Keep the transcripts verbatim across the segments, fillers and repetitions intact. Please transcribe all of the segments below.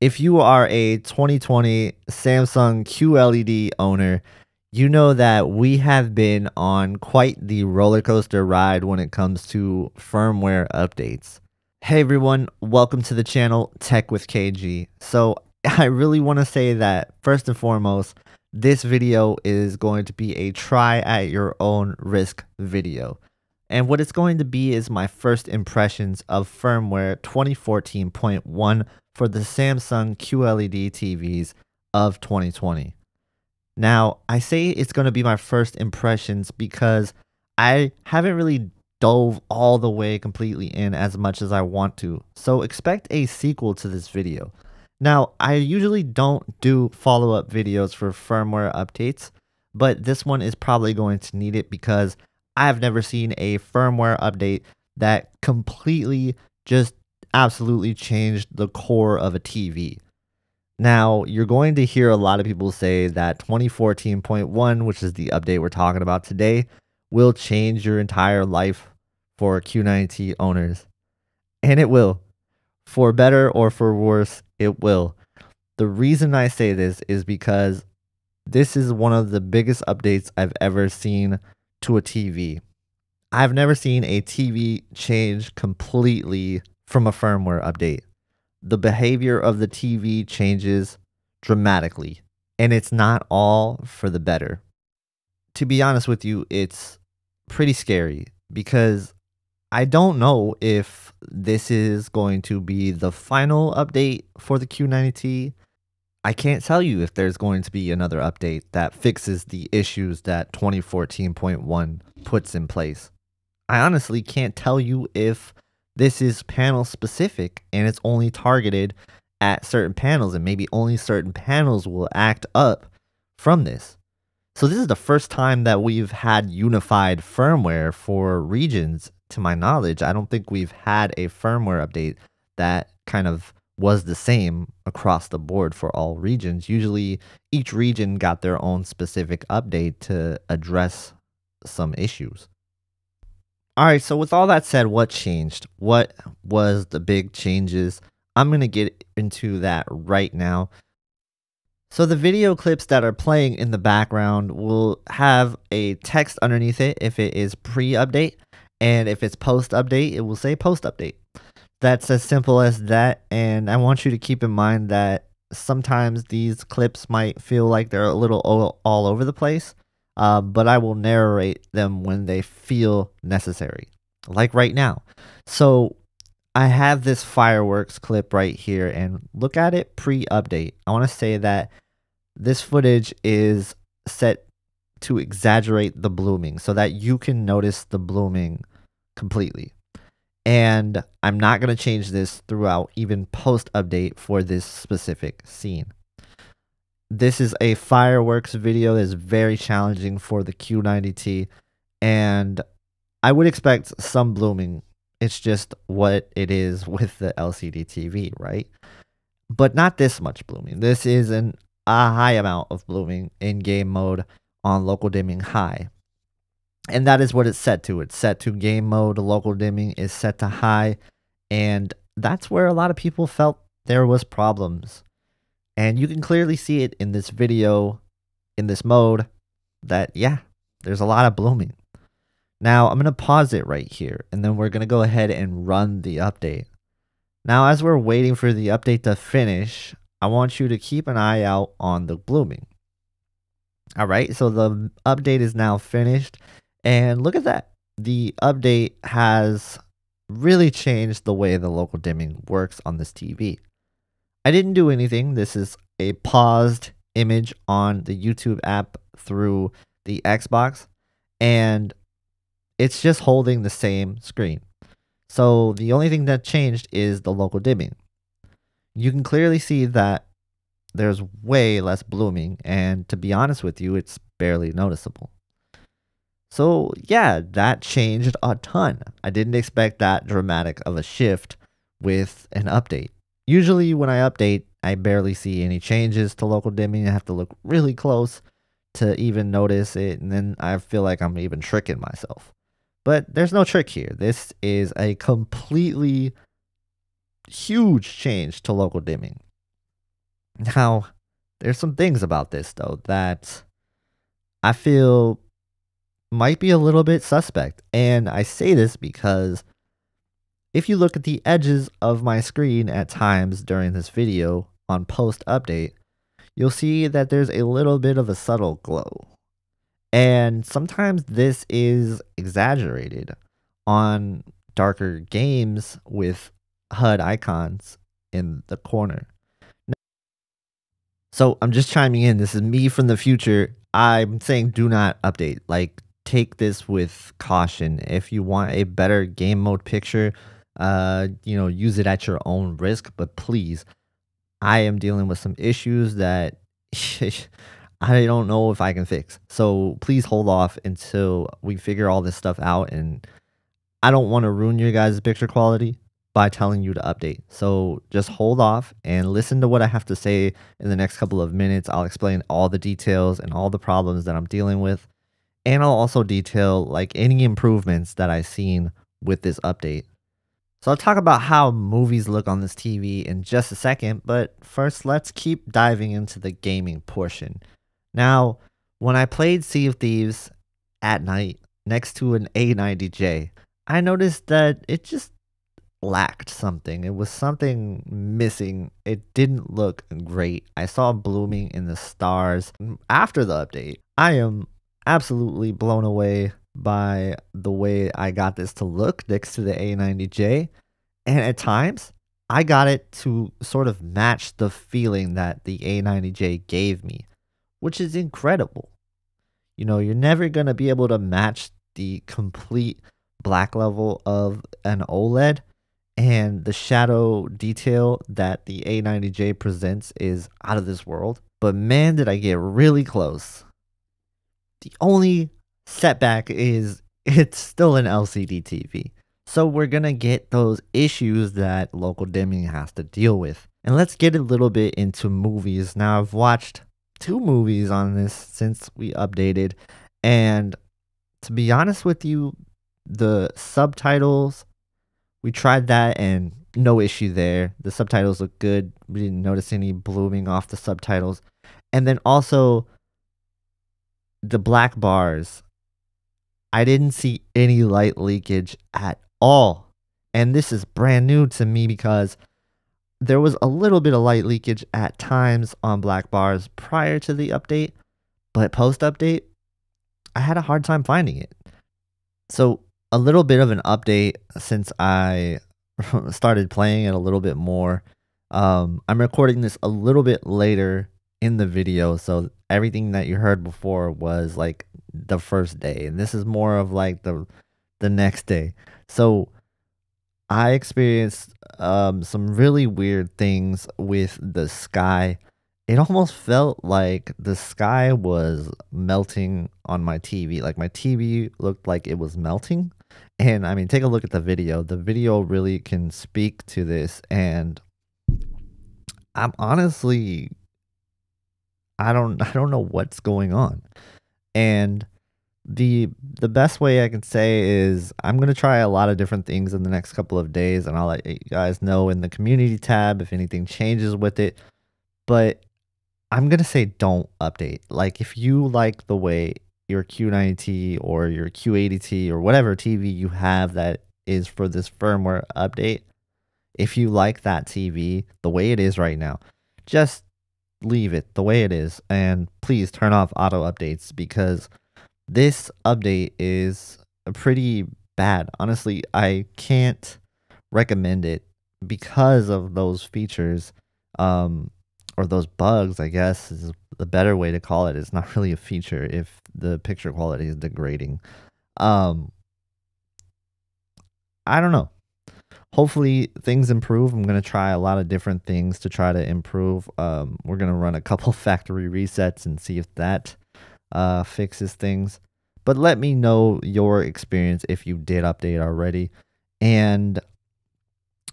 If you are a twenty twenty Samsung Q L E D owner, you know that we have been on quite the roller coaster ride when it comes to firmware updates. Hey everyone, welcome to the channel Tech with K G. So I really want to say that first and foremost, this video is going to be a try at your own risk video. And what it's going to be is my first impressions of firmware twenty fourteen point one for the Samsung Q L E D T Vs of twenty twenty. Now, I say it's going to be my first impressions because I haven't really dove all the way completely in as much as I want to, so expect a sequel to this video. Now, I usually don't do follow-up videos for firmware updates, but this one is probably going to need it because I've never seen a firmware update that completely just absolutely changed the core of a T V. Now, you're going to hear a lot of people say that twenty fourteen point one, which is the update we're talking about today, will change your entire life for Q ninety T owners. And it will. For better or for worse, it will. The reason I say this is because this is one of the biggest updates I've ever seen to a T V. I've never seen a T V change completely from a firmware update. The behavior of the T V changes dramatically, and it's not all for the better. To be honest with you, it's pretty scary because I don't know if this is going to be the final update for the Q ninety T. I can't tell you if there's going to be another update that fixes the issues that twenty fourteen point one puts in place. I honestly can't tell you if this is panel specific and it's only targeted at certain panels, and maybe only certain panels will act up from this. So this is the first time that we've had unified firmware for regions. To my knowledge, I don't think we've had a firmware update that kind of was the same across the board for all regions. Usually each region got their own specific update to address some issues. All right, so with all that said, what changed? What was the big changes? I'm going to get into that right now. So the video clips that are playing in the background will have a text underneath it if it is pre-update, and if it's post-update, it will say post-update. That's as simple as that, and I want you to keep in mind that sometimes these clips might feel like they're a little all, all over the place. Uh, but I will narrate them when they feel necessary, like right now. So I have this fireworks clip right here, and look at it pre-update. I want to say that this footage is set to exaggerate the blooming so that you can notice the blooming completely. And I'm not going to change this throughout, even post-update, for this specific scene. This is a fireworks video that's very challenging for the Q ninety T, and I would expect some blooming. It's just what it is with the L C D T V, right? But not this much blooming. This is an, a high amount of blooming in game mode on local dimming high. And that is what it's set to. It's set to game mode. Local dimming is set to high. And that's where a lot of people felt there was problems. And you can clearly see it in this video, in this mode, that, yeah, there's a lot of blooming. Now, I'm going to pause it right here, and then we're going to go ahead and run the update. Now, as we're waiting for the update to finish, I want you to keep an eye out on the blooming. All right, so the update is now finished, and look at that. The update has really changed the way the local dimming works on this T V. I didn't do anything. This is a paused image on the YouTube app through the Xbox, and it's just holding the same screen. So the only thing that changed is the local dimming. You can clearly see that there's way less blooming, and to be honest with you, it's barely noticeable. So yeah, that changed a ton. I didn't expect that dramatic of a shift with an update. Usually when I update, I barely see any changes to local dimming. I have to look really close to even notice it, and then I feel like I'm even tricking myself. But there's no trick here. This is a completely huge change to local dimming. Now, there's some things about this, though, that I feel might be a little bit suspect. And I say this because if you look at the edges of my screen at times during this video on post update, you'll see that there's a little bit of a subtle glow. And sometimes this is exaggerated on darker games with H U D icons in the corner. So I'm just chiming in. This is me from the future. I'm saying do not update. Like, take this with caution. If you want a better game mode picture, uh, you know, use it at your own risk. But please, I am dealing with some issues that I don't know if I can fix. So please hold off until we figure all this stuff out. And I don't want to ruin your guys' picture quality by telling you to update. So just hold off and listen to what I have to say in the next couple of minutes. I'll explain all the details and all the problems that I'm dealing with. And I'll also detail like any improvements that I've seen with this update. So I'll talk about how movies look on this T V in just a second, but first let's keep diving into the gaming portion. Now, when I played Sea of Thieves at night next to an A ninety J, I noticed that it just lacked something. It was something missing. It didn't look great. I saw blooming in the stars. After the update, I am absolutely blown away by the way I got this to look next to the A ninety J. And at times, I got it to sort of match the feeling that the A ninety J gave me, which is incredible. You know, you're never going to be able to match the complete black level of an OLED. And the shadow detail that the A ninety J presents is out of this world. But man, did I get really close. The only setback is it's still an L C D T V. So we're going to get those issues that local dimming has to deal with. And let's get a little bit into movies. Now, I've watched two movies on this since we updated. And to be honest with you, the subtitles, we tried that and no issue there. The subtitles look good. We didn't notice any blooming off the subtitles. And then also the black bars. I didn't see any light leakage at all. And this is brand new to me because there was a little bit of light leakage at times on black bars prior to the update. But post update, I had a hard time finding it. So a little bit of an update since I started playing it a little bit more. Um, I'm recording this a little bit later in the video. So everything that you heard before was like the first day. And this is more of like the, the next day. So I experienced um, some really weird things with the sky. It almost felt like the sky was melting on my T V. Like my T V looked like it was melting. And I mean, take a look at the video. The video really can speak to this. And I'm honestly, I don't, I don't know what's going on. And the, the best way I can say is I'm going to try a lot of different things in the next couple of days. And I'll let you guys know in the community tab if anything changes with it. But I'm going to say don't update. Like if you like the way your Q ninety T or your Q eighty T or whatever T V you have that is for this firmware update, if you like that T V the way it is right now, just leave it the way it is. And please turn off auto updates because this update is pretty bad. Honestly, I can't recommend it because of those features um, or those bugs, I guess, is the better way to call it. It's not really a feature if the picture quality is degrading. Um, I don't know. Hopefully things improve. I'm going to try a lot of different things to try to improve. Um, we're going to run a couple factory resets and see if that uh, fixes things. But let me know your experience if you did update already. And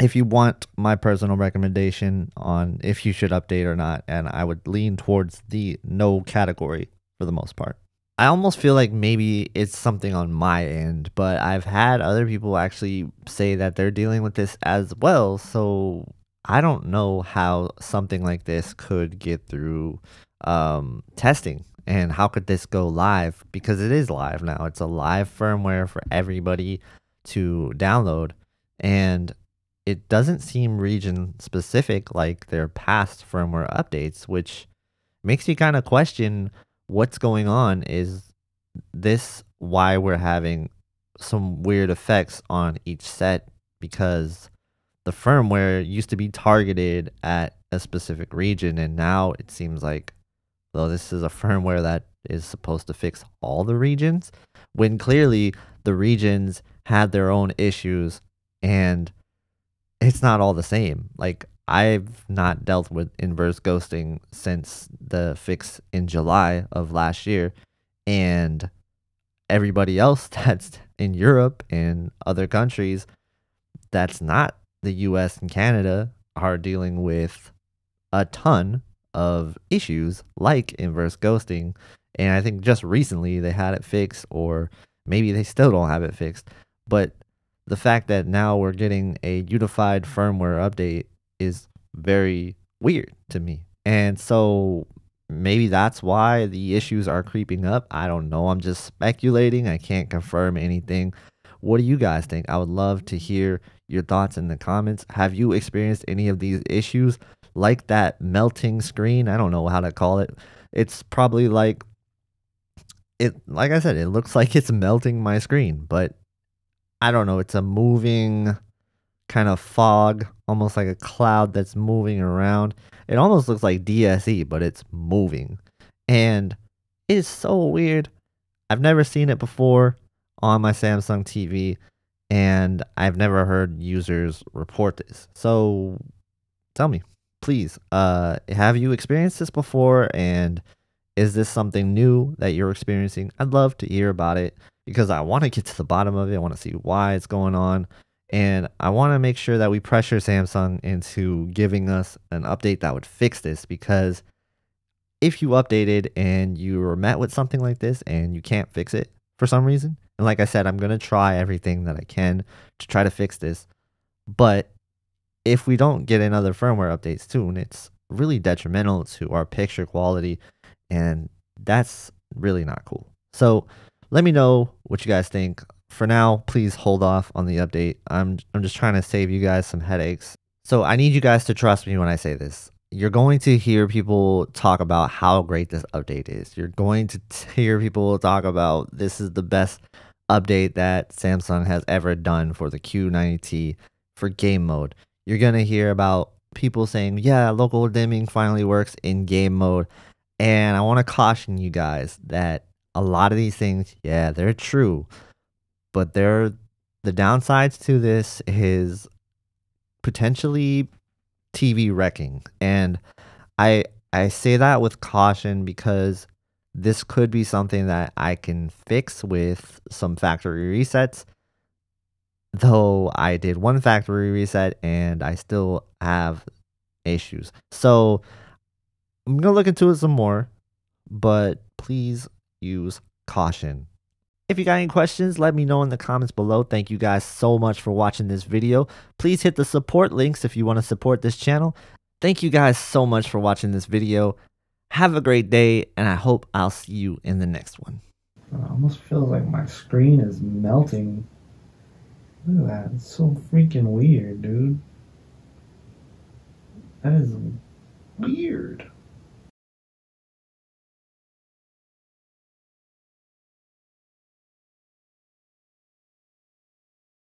if you want my personal recommendation on if you should update or not, and I would lean towards the no category for the most part. I almost feel like maybe it's something on my end, but I've had other people actually say that they're dealing with this as well. So I don't know how something like this could get through um, testing, and how could this go live, because it is live now. It's a live firmware for everybody to download, and it doesn't seem region specific like their past firmware updates, which makes me kind of question what's going on. Is this why we're having some weird effects on each set? Because the firmware used to be targeted at a specific region, and now it seems like, though, this is a firmware that is supposed to fix all the regions, when clearly the regions had their own issues and it's not all the same. Like, I've not dealt with inverse ghosting since the fix in July of last year, and everybody else that's in Europe and other countries that's not the U S and Canada are dealing with a ton of issues like inverse ghosting. And I think just recently they had it fixed, or maybe they still don't have it fixed. But the fact that now we're getting a unified firmware update is very weird to me. And so maybe that's why the issues are creeping up. I don't know. I'm just speculating. I can't confirm anything. What do you guys think? I would love to hear your thoughts in the comments. Have you experienced any of these issues, like that melting screen? I don't know how to call it. It's probably like it, like I said, it looks like it's melting my screen, but I don't know. It's a moving kind of fog, almost like a cloud that's moving around. It almost looks like D S E, but it's moving, and it's so weird. I've never seen it before on my Samsung T V, and I've never heard users report this. So tell me, please, uh, have you experienced this before, and is this something new that you're experiencing? I'd love to hear about it, because I want to get to the bottom of it. I want to see why it's going on, and I want to make sure that we pressure Samsung into giving us an update that would fix this, because if you updated and you were met with something like this and you can't fix it for some reason, and like I said, I'm going to try everything that I can to try to fix this. But if we don't get another firmware update soon, it's really detrimental to our picture quality, and that's really not cool. So let me know what you guys think. For now, please hold off on the update. I'm, I'm just trying to save you guys some headaches. So I need you guys to trust me when I say this. You're going to hear people talk about how great this update is. You're going to hear people talk about this is the best update that Samsung has ever done for the Q ninety T for game mode. You're going to hear about people saying, yeah, local dimming finally works in game mode. And I want to caution you guys that a lot of these things, yeah, they're true, but they're, the downsides to this is potentially T V wrecking. And I, I say that with caution, because this could be something that I can fix with some factory resets. Though I did one factory reset and I still have issues. So I'm going to look into it some more, but please use caution. If you got any questions, let me know in the comments below. Thank you guys so much for watching this video. Please hit the support links if you want to support this channel. Thank you guys so much for watching this video. Have a great day, and I hope I'll see you in the next one. It almost feels like my screen is melting. Look at that. It's so freaking weird, dude. That is weird.